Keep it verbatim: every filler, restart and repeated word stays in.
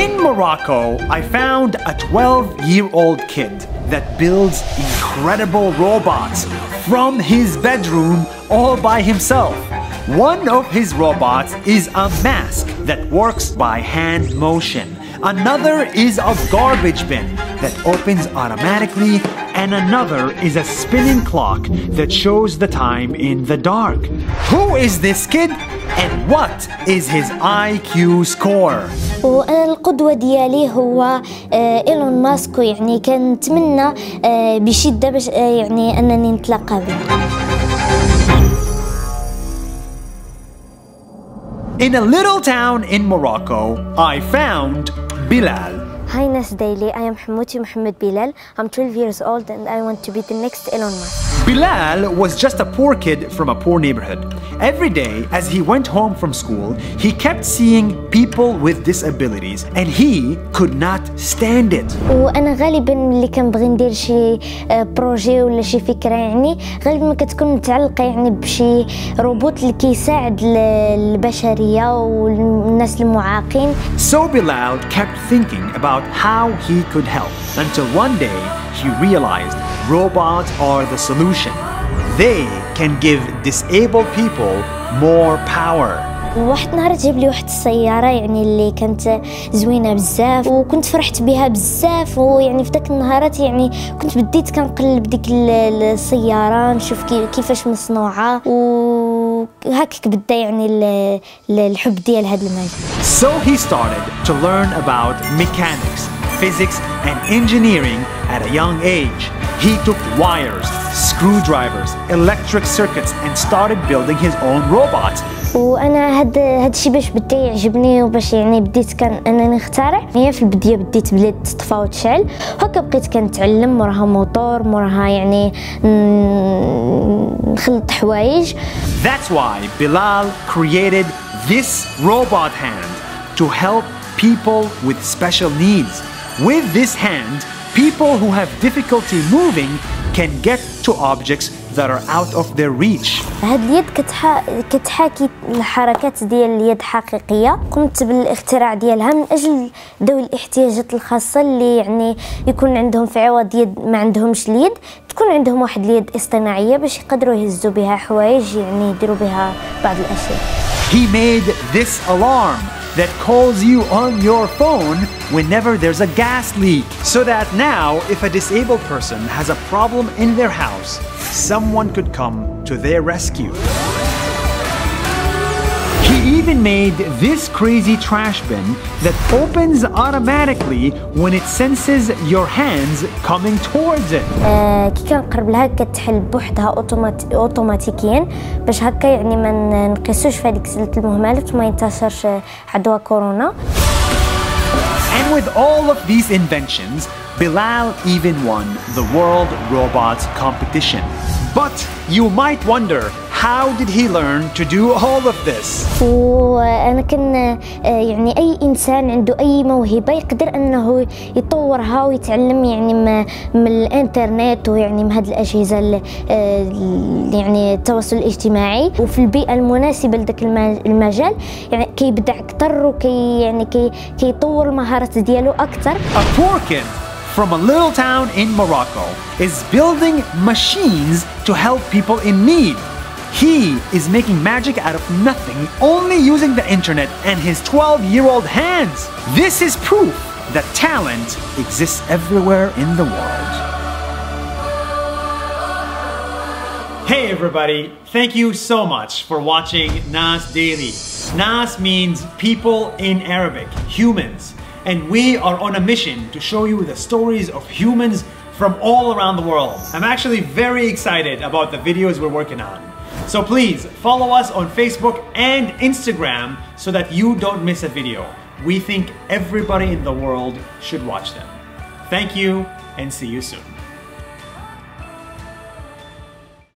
In Morocco, I found a twelve-year-old kid that builds incredible robots from his bedroom all by himself. One of his robots is a mask that works by hand motion. Another is a garbage bin that opens automatically, and another is a spinning clock that shows the time in the dark. Who is this kid? And what is his I Q score? القدوة ديالي هو إيلون ماسك، يعني كنتمنى بشدة باش يعني أنني نتلاقى به. In a little town in Morocco, I found Bilal. Hi Nas Daily, I am Hamouti Mohamed Bilal. I'm twelve years old and I want to be the next Elon Musk. Bilal was just a poor kid from a poor neighborhood. Every day, as he went home from school, he kept seeing people with disabilities and he could not stand it. وأنا غالباً اللي كنبغي ندير شي بروجي ولا شي فكرة، يعني غالباً كتكون متعلقة يعني بشي روبوت اللي كيساعد البشرية والناس المعاقين. So Bilal kept thinking about how he could help, until one day he realized robots are the solution. They can give disabled people more power. واحد نهار جاب لي واحد السيارة يعني اللي كانت زوينة بزاف وكنت فرحت بها بزاف، ويعني في داك النهارات يعني كنت بديت كنقلب ديك السيارة نشوف كيفاش مصنوعة وهكاك بدا يعني الحب ديال هذا المجال. So he started to learn about mechanics, physics and engineering at a young age. He took wires, screwdrivers, electric circuits and started building his own robots. وانا هاد هادشي باش بدا يعجبني وباش يعني بديت كان انني نخترع. هي في البدايه بديت بلي تطفى وتشعل، هكا بقيت كنتعلم، موراها موتور، موراها يعني نخلط حوايج. That's why Bilal created this robot hand to help people with special needs. With this hand, people who have difficulty moving can get to objects that are out of their reach. هاد اليد كتحاكي الحركات ديال اليد حقيقية. قمت بالاختراع ديالها من أجل ذوي الاحتياجات الخاصة اللي يعني يكون عندهم في عوض يد ما عندهمش اليد تكون عندهم واحد اليد اصطناعية باش يقدروا يهزوا بها حوايج، يعني يديروا بها بعض الأشياء. He made this alarm that calls you on your phone whenever there's a gas leak, so that now if a disabled person has a problem in their house, someone could come to their rescue. He even made this crazy trash bin that opens automatically when it senses your hands coming towards it. كي كنقرب لها كتحل بوحدها اوتوماتيكيا باش هكا يعني ما نقيسوش في هذيك سله المهملات وما ينتشرش عدوى كورونا. And with all of these inventions, Bilal even won the World Robots Competition. But you might wonder, how did he learn to do all of this? وأنا كان يعني أي إنسان عنده أي موهبة يقدر أنه يطورها ويتعلم يعني من الإنترنت ويعني من هذه الأجهزة يعني التواصل الاجتماعي، وفي البيئة المناسبة لذاك المجال يعني كيبدع أكثر وكي يعني كي كيطور المهارات ديالو أكثر. A poor kid from a little town in Morocco is building machines to help people in need. He is making magic out of nothing, only using the internet and his twelve-year-old hands. This is proof that talent exists everywhere in the world. Hey everybody, thank you so much for watching Nas Daily. Nas means people in Arabic, humans. And we are on a mission to show you the stories of humans from all around the world. I'm actually very excited about the videos we're working on. So please follow us on Facebook and Instagram so that you don't miss a video. We think everybody in the world should watch them. Thank you and see you soon.